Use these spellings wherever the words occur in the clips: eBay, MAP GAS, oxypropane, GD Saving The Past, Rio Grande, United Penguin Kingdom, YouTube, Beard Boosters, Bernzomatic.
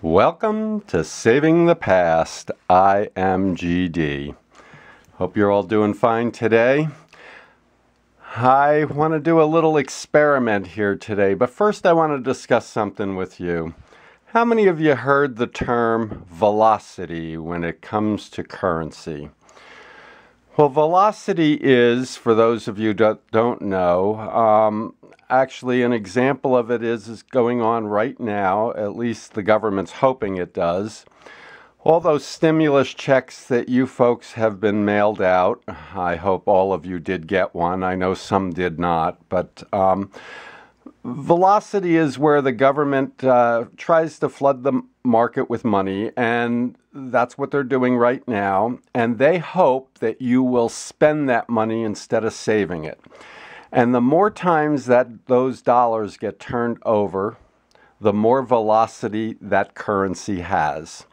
Welcome to Saving the Past. I am GD. Hope you're all doing fine today. I want to do a little experiment here today, but first I want to discuss something with you. How many of you heard the term velocity when it comes to currency? Well, velocity is, for those of you that don't know, actually an example of it is going on right now, at least the government's hoping it does. All those stimulus checks that you folks have been mailed out, I hope all of you did get one. I know some did not, but velocity is where the government tries to flood the market with money, and that's what they're doing right now. And they hope that you will spend that money instead of saving it. And the more times that those dollars get turned over, the more velocity that currency has.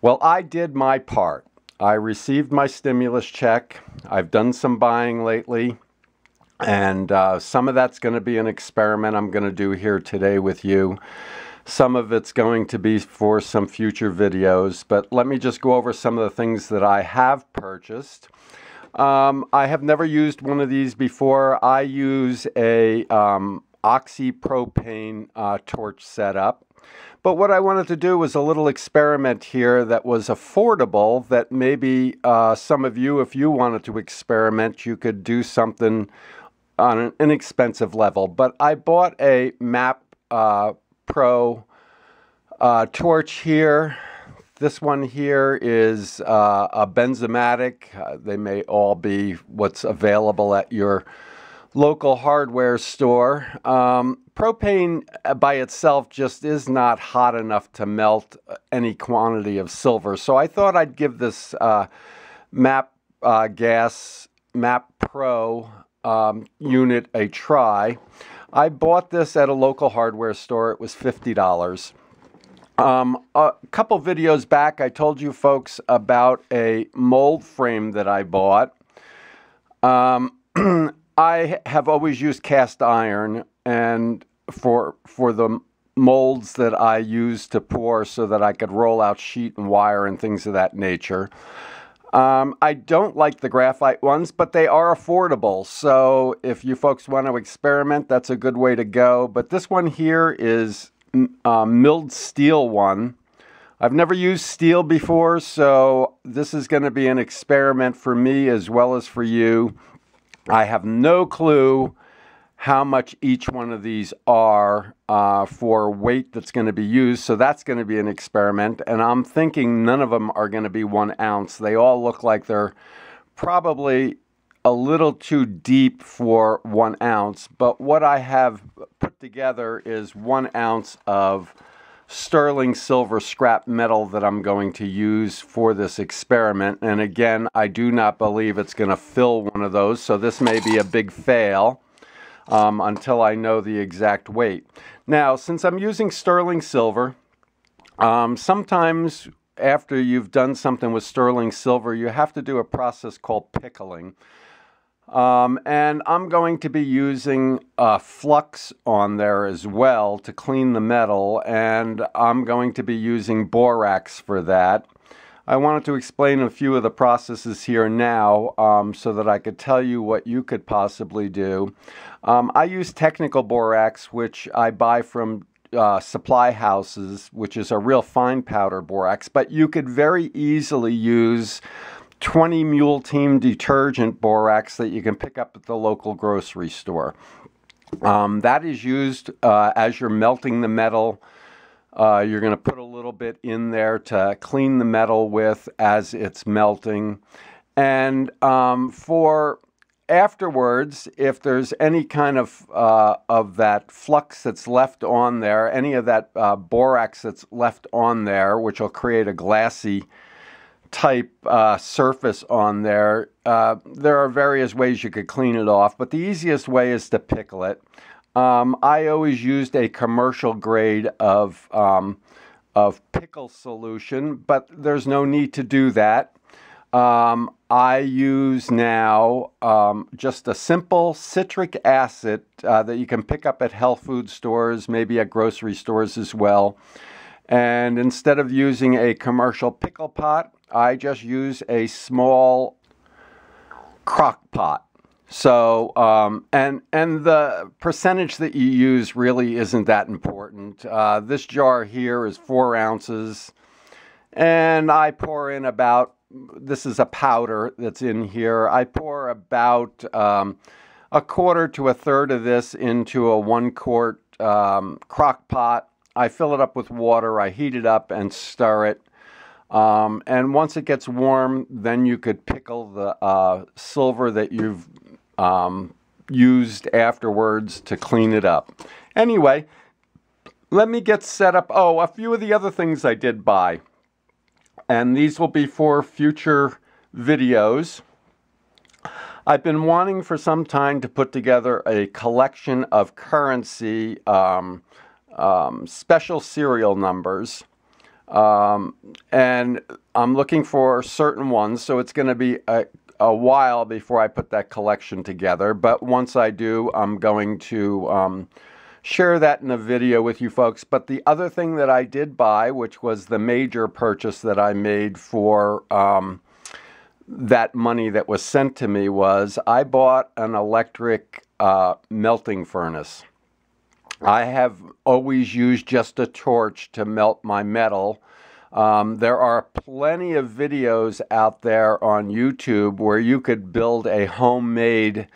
Well, I did my part. I received my stimulus check. I've done some buying lately. And some of that's going to be an experiment I'm going to do here today with you. Some of it's going to be for some future videos, but let me just go over some of the things that I have purchased. I have never used one of these before. I use a oxypropane torch setup. But what I wanted to do was a little experiment here that was affordable, that maybe some of you, if you wanted to experiment, you could do something on an inexpensive level. But I bought a MAP Pro torch here. This one here is a Bernzomatic. They may all be what's available at your local hardware store. Propane by itself just is not hot enough to melt any quantity of silver. So I thought I'd give this MAP GAS MAP Pro unit a try. I bought this at a local hardware store. It was $50. A couple videos back, I told you folks about a mold frame that I bought. I have always used cast iron, and for the molds that I use to pour so that I could roll out sheet and wire and things of that nature. I don't like the graphite ones, but they are affordable. So if you folks want to experiment, that's a good way to go. But this one here is a milled steel one. I've never used steel before, so this is going to be an experiment for me as well as for you. I have no clue how much each one of these are for weight that's going to be used. So that's going to be an experiment. And I'm thinking none of them are going to be 1 ounce. They all look like they're probably a little too deep for 1 ounce. But what I have put together is 1 ounce of sterling silver scrap metal that I'm going to use for this experiment. And again, I do not believe it's going to fill one of those. So this may be a big fail. Until I know the exact weight. Now, since I'm using sterling silver, sometimes after you've done something with sterling silver, you have to do a process called pickling. And I'm going to be using flux on there as well to clean the metal, and I'm going to be using borax for that. I wanted to explain a few of the processes here now so that I could tell you what you could possibly do. I use technical borax, which I buy from supply houses, which is a real fine powder borax, but you could very easily use 20 Mule Team detergent borax that you can pick up at the local grocery store. That is used as you're melting the metal. You're going to put a little bit in there to clean the metal with as it's melting. And for afterwards, if there's any kind of that flux that's left on there, any of that borax that's left on there, which will create a glassy type surface on there, there are various ways you could clean it off, but the easiest way is to pickle it. I always used a commercial grade of pickle solution, but there's no need to do that. I use now just a simple citric acid that you can pick up at health food stores, maybe at grocery stores as well. And instead of using a commercial pickle pot, I just use a small crock pot. So, and the percentage that you use really isn't that important. This jar here is 4 ounces, and I pour in about, this is a powder that's in here. I pour about a quarter to a third of this into a 1-quart crock pot. I fill it up with water, I heat it up and stir it. And once it gets warm, then you could pickle the silver that you've used afterwards to clean it up. Anyway, let me get set up. Oh, a few of the other things I did buy. And these will be for future videos. I've been wanting for some time to put together a collection of currency special serial numbers. And I'm looking for certain ones, so it's going to be a while before I put that collection together. But once I do, I'm going to share that in a video with you folks. But the other thing that I did buy, which was the major purchase that I made for that money that was sent to me, was I bought an electric melting furnace. I have always used just a torch to melt my metal. There are plenty of videos out there on YouTube where you could build a homemade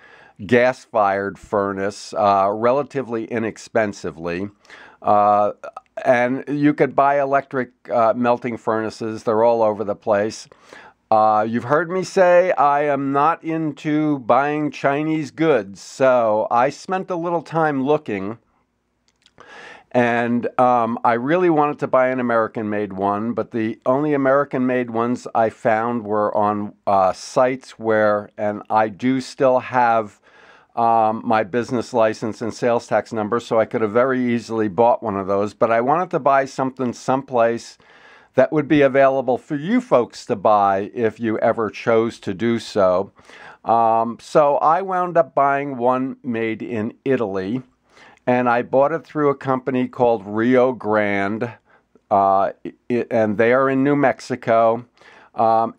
gas-fired furnace relatively inexpensively. And you could buy electric melting furnaces. They're all over the place. You've heard me say I am not into buying Chinese goods, so I spent a little time looking. And I really wanted to buy an American-made one, but the only American-made ones I found were on sites where, and I do still have my business license and sales tax number, so I could have very easily bought one of those. But I wanted to buy something someplace that would be available for you folks to buy if you ever chose to do so. So I wound up buying one made in Italy. And I bought it through a company called Rio Grande, and they are in New Mexico.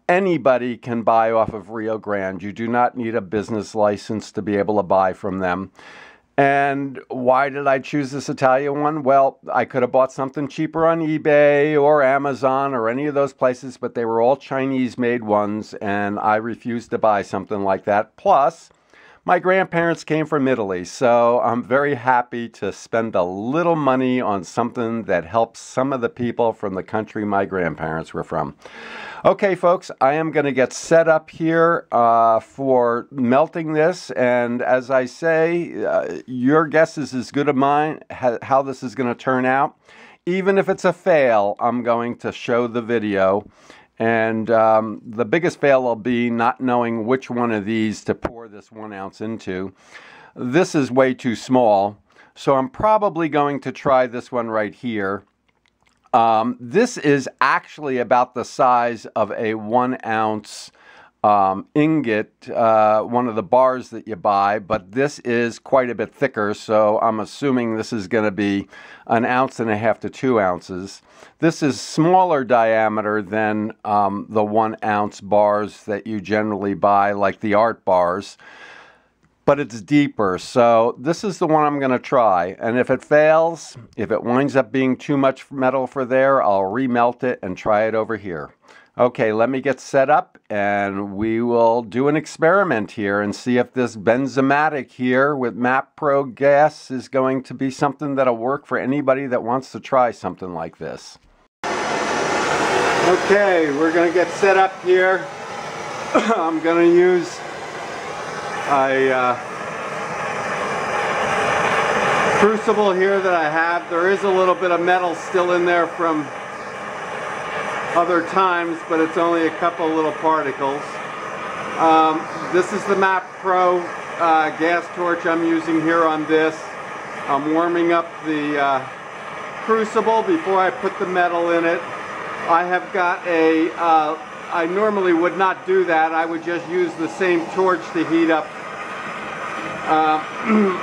Anybody can buy off of Rio Grande. You do not need a business license to be able to buy from them. And why did I choose this Italian one? Well, I could have bought something cheaper on eBay or Amazon or any of those places, but they were all Chinese-made ones, and I refused to buy something like that. Plus, my grandparents came from Italy, so I'm very happy to spend a little money on something that helps some of the people from the country my grandparents were from. Okay, folks, I am going to get set up here for melting this, and as I say, your guess is as good as mine how this is going to turn out. Even if it's a fail, I'm going to show the video. And the biggest fail will be not knowing which one of these to pour this 1 ounce into. This is way too small, so I'm probably going to try this one right here. This is actually about the size of a 1 ounce ingot, one of the bars that you buy, but this is quite a bit thicker, so I'm assuming this is going to be 1.5 ounces to 2 ounces. This is smaller diameter than the 1 ounce bars that you generally buy, like the art bars, but it's deeper, so this is the one I'm going to try, and if it fails, if it winds up being too much metal for there, I'll remelt it and try it over here. Okay, let me get set up and we will do an experiment here and see if this Bernzomatic here with MAP GAS is going to be something that'll work for anybody that wants to try something like this. Okay, we're going to get set up here. I'm going to use a crucible here that I have. There is a little bit of metal still in there from other times, but it's only a couple little particles. This is the MAP gas torch I'm using here on this. I'm warming up the crucible before I put the metal in it. I have got a, I normally would not do that. I would just use the same torch to heat up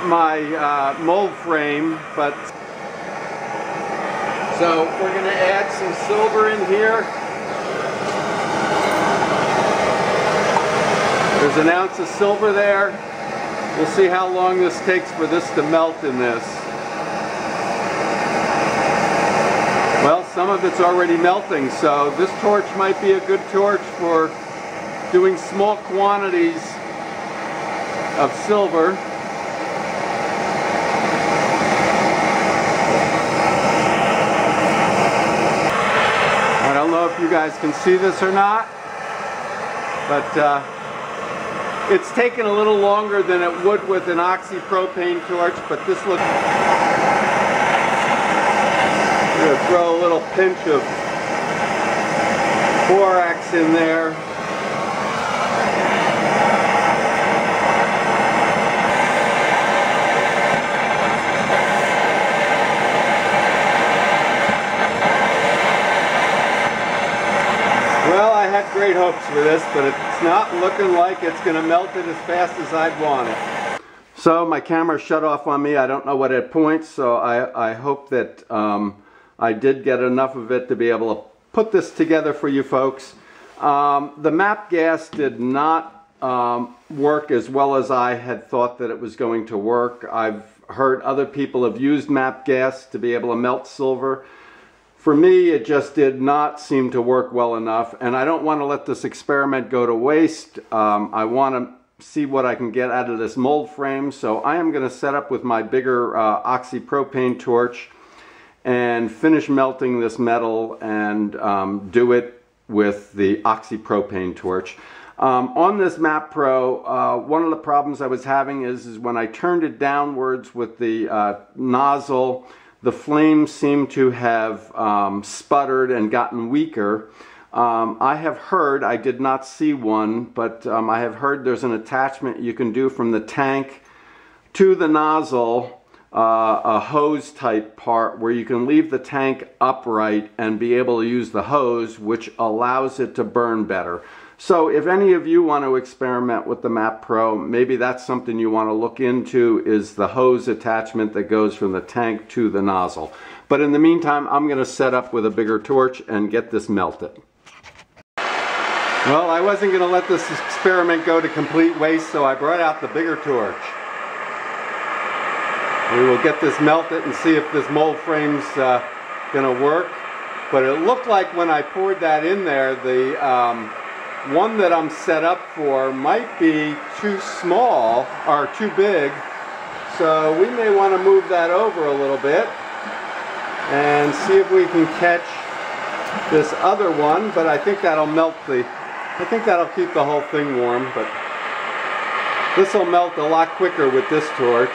my mold frame, but So we're going to add some silver in here. There's an ounce of silver there. We'll see how long this takes for this to melt in this. Well, some of it's already melting, so this torch might be a good torch for doing small quantities of silver. I don't know if you guys can see this or not, but it's taken a little longer than it would with an oxypropane torch, but this looks... I'm going to throw a little pinch of borax in there. Well, I had great hopes for this, but it's not looking like it's going to melt it as fast as I'd want it. So my camera shut off on me. I don't know what it points, so I hope that I did get enough of it to be able to put this together for you folks. The MAP GAS did not work as well as I had thought that it was going to work. I've heard other people have used MAP GAS to be able to melt silver. For me, it just did not seem to work well enough, and I don't want to let this experiment go to waste. I want to see what I can get out of this mold frame, so I am going to set up with my bigger oxypropane torch and finish melting this metal and do it with the oxypropane torch. On this MAP Pro, one of the problems I was having is when I turned it downwards with the nozzle, the flame seemed to have sputtered and gotten weaker. I have heard, I did not see one, but I have heard there's an attachment you can do from the tank to the nozzle, a hose type part where you can leave the tank upright and be able to use the hose, which allows it to burn better. So if any of you want to experiment with the MAP Pro, maybe that's something you want to look into, is the hose attachment that goes from the tank to the nozzle. But in the meantime, I'm going to set up with a bigger torch and get this melted. Well, I wasn't going to let this experiment go to complete waste, so I brought out the bigger torch. We will get this melted and see if this mold frame's going to work. But it looked like when I poured that in there, the one that I'm set up for might be too small or too big, so we may want to move that over a little bit and see if we can catch this other one. But I think that'll melt the, I think that'll keep the whole thing warm, but this will melt a lot quicker with this torch.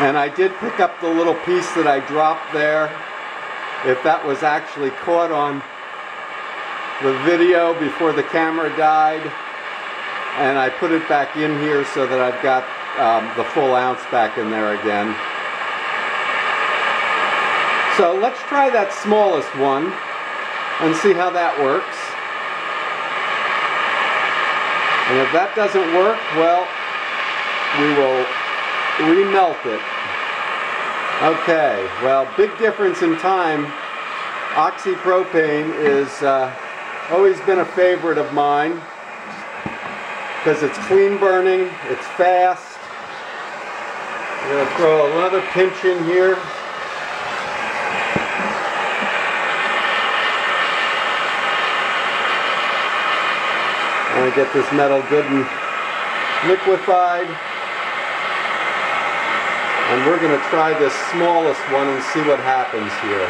And I did pick up the little piece that I dropped there. If that was actually caught on the video before the camera died. And I put it back in here so that I've got the full ounce back in there again. So let's try that smallest one and see how that works. And if that doesn't work, well, we will remelt it. Okay, well, big difference in time. Oxypropane is always been a favorite of mine because it's clean burning, it's fast. I'm going to throw another pinch in here. I'm going to get this metal good and liquefied. And we're going to try this smallest one and see what happens here.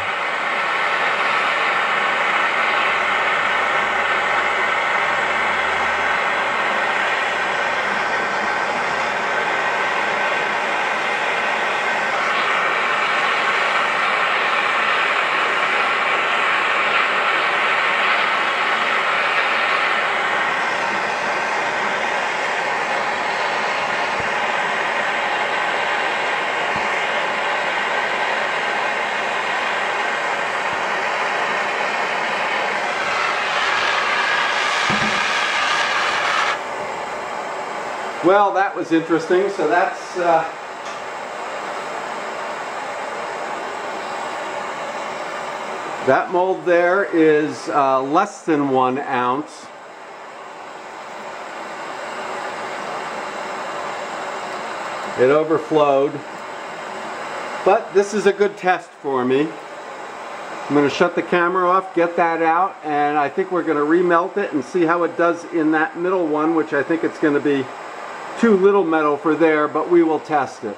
Well, that was interesting. So that's that mold there is less than 1 ounce. It overflowed, but this is a good test for me. I'm going to shut the camera off, get that out, and I think we're going to remelt it and see how it does in that middle one, which I think it's going to be too little metal for there, but we will test it.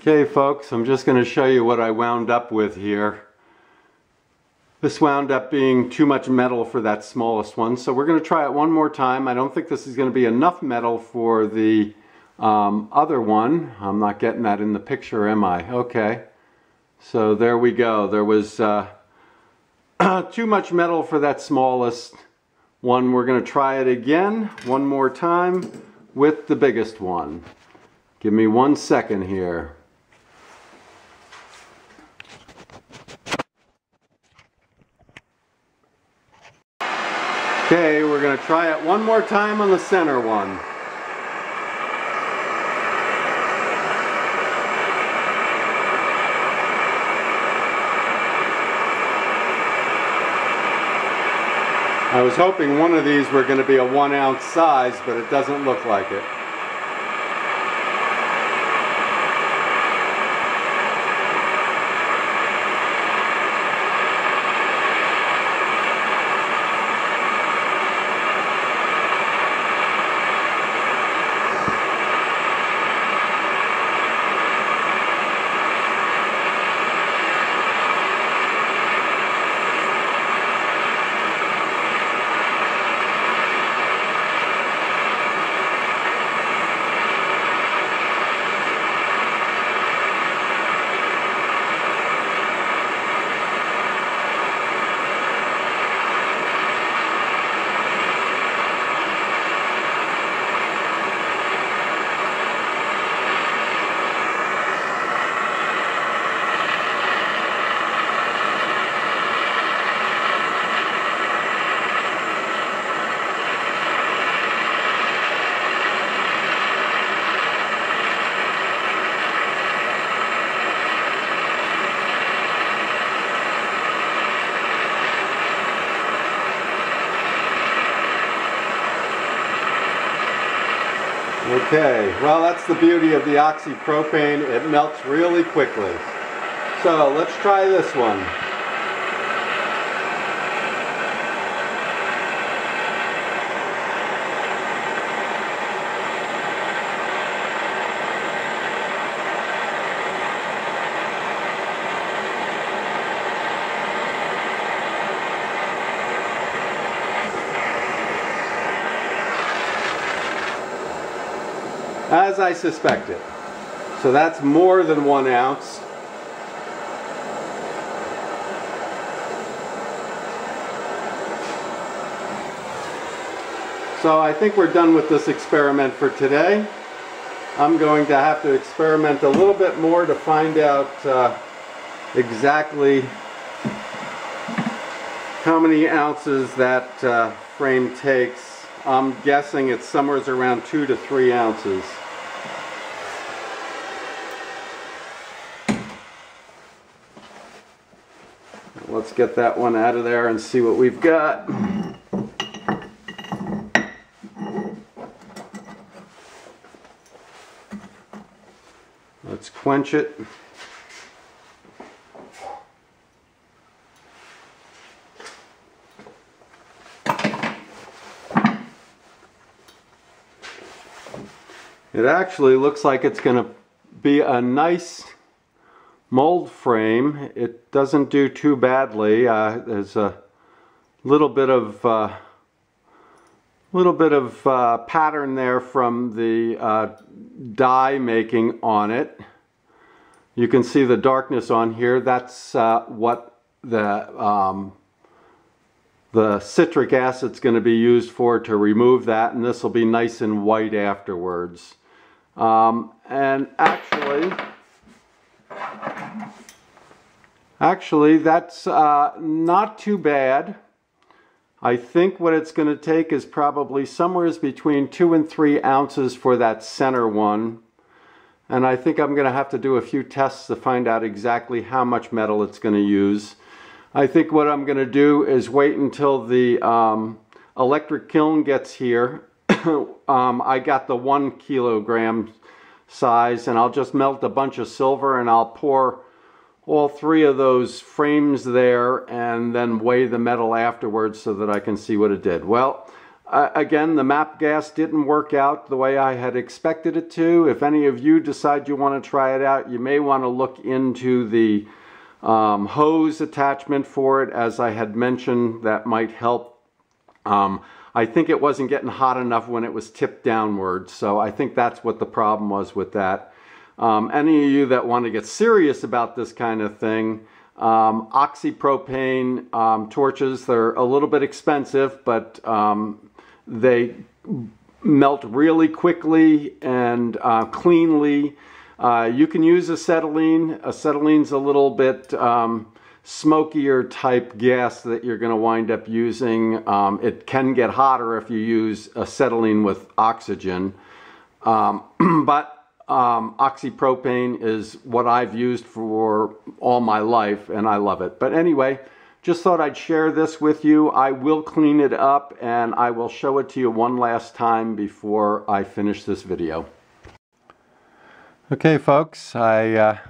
Okay folks, I'm just going to show you what I wound up with here. This wound up being too much metal for that smallest one, so we're going to try it one more time. I don't think this is going to be enough metal for the other one. I'm not getting that in the picture, am I? Okay, so there we go. There was too much metal for that smallest one. We're going to try it again one more time with the biggest one. Give me 1 second here. Okay, we're going to try it one more time on the center one. I was hoping one of these were going to be a 1 ounce size, but it doesn't look like it. Okay, well that's the beauty of the oxypropane, it melts really quickly. So let's try this one. As I suspected. So that's more than 1 ounce. So I think we're done with this experiment for today. I'm going to have to experiment a little bit more to find out exactly how many ounces that frame takes. I'm guessing it's somewhere around 2 to 3 ounces. Let's get that one out of there and see what we've got. Let's quench it. It actually looks like it's going to be a nice mold frame. It doesn't do too badly. There's a little bit of pattern there from the dye making on it. You can see the darkness on here. That's what the citric acid's going to be used for to remove that, and this will be nice and white afterwards. And actually that's not too bad. I think what it's going to take is probably somewhere between 2 and 3 ounces for that center one. And I think I'm going to have to do a few tests to find out exactly how much metal it's going to use. I think what I'm going to do is wait until the electric kiln gets here. I got the 1 kilogram size, and I'll just melt a bunch of silver and I'll pour all 3 of those frames there and then weigh the metal afterwards so that I can see what it did. Well, again, the MAP gas didn't work out the way I had expected it to. If any of you decide you want to try it out, you may want to look into the hose attachment for it. As I had mentioned, that might help. I think it wasn't getting hot enough when it was tipped downwards, so I think that's what the problem was with that. Any of you that want to get serious about this kind of thing, oxypropane torches, they're a little bit expensive, but they melt really quickly and cleanly. You can use acetylene. Acetylene's a little bit smokier type gas that you're going to wind up using. It can get hotter if you use acetylene with oxygen. But oxypropane is what I've used for all my life, and I love it. But anyway, just thought I'd share this with you. I will clean it up, and I will show it to you one last time before I finish this video. Okay, folks, I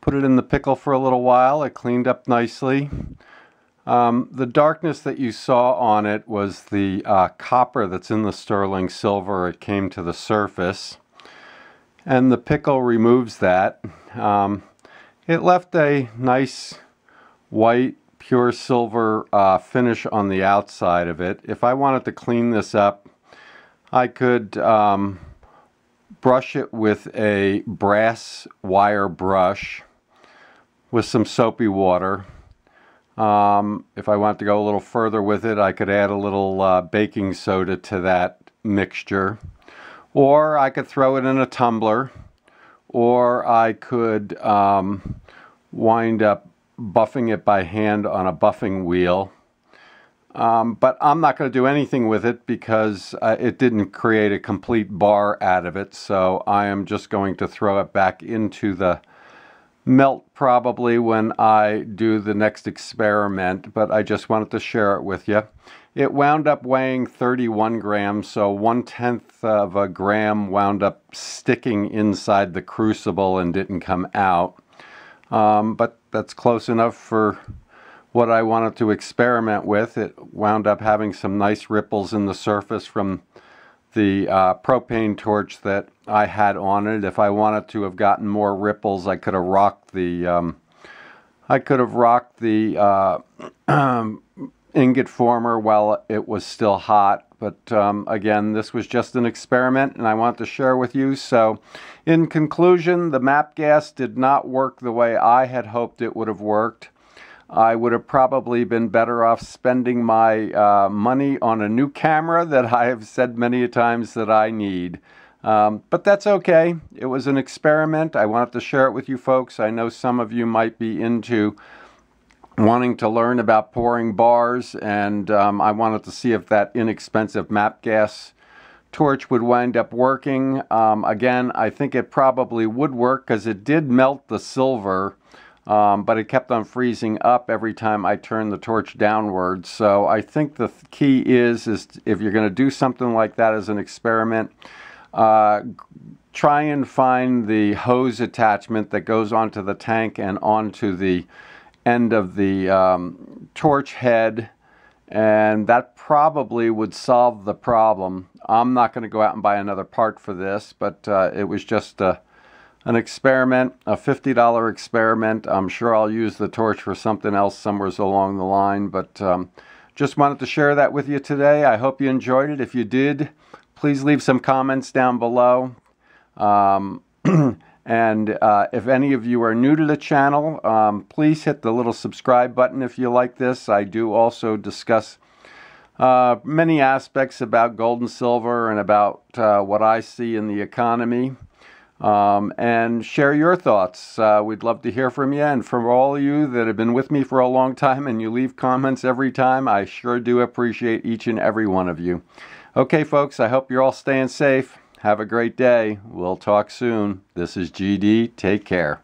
put it in the pickle for a little while. It cleaned up nicely. The darkness that you saw on it was the copper that's in the sterling silver. It came to the surface, and the pickle removes that. It left a nice white, pure silver finish on the outside of it. If I wanted to clean this up, I could brush it with a brass wire brush with some soapy water. If I want to go a little further with it, I could add a little baking soda to that mixture, or I could throw it in a tumbler, or I could wind up buffing it by hand on a buffing wheel. But I'm not going to do anything with it because it didn't create a complete bar out of it, so I am just going to throw it back into the melt probably when I do the next experiment, but I just wanted to share it with you. It wound up weighing 31 grams, so 1/10 of a gram wound up sticking inside the crucible and didn't come out, but that's close enough for what I wanted to experiment with. It wound up having some nice ripples in the surface from the propane torch that I had on it. If I wanted to have gotten more ripples, I could have rocked the ingot former while it was still hot. But again, this was just an experiment, and I wanted to share with you. So in conclusion, the MAP gas did not work the way I had hoped it would have worked. I would have probably been better off spending my money on a new camera that I have said many times that I need. But that's okay. It was an experiment. I wanted to share it with you folks. I know some of you might be into wanting to learn about pouring bars, and I wanted to see if that inexpensive MAP gas torch would wind up working. Again, I think it probably would work because it did melt the silver. But it kept on freezing up every time I turned the torch downwards. So I think the key is if you're going to do something like that as an experiment, try and find the hose attachment that goes onto the tank and onto the end of the torch head, and that probably would solve the problem. I'm not going to go out and buy another part for this, but it was just an experiment, a $50 experiment. I'm sure I'll use the torch for something else somewhere along the line, but just wanted to share that with you today. I hope you enjoyed it. If you did, please leave some comments down below. And if any of you are new to the channel, please hit the little subscribe button if you like this. I do also discuss many aspects about gold and silver and about what I see in the economy. and share your thoughts. We'd love to hear from you, and from all of you that have been with me for a long time and you leave comments every time. I sure do appreciate each and every one of you. Okay, folks, I hope you're all staying safe. Have a great day. We'll talk soon. This is GD. Take care.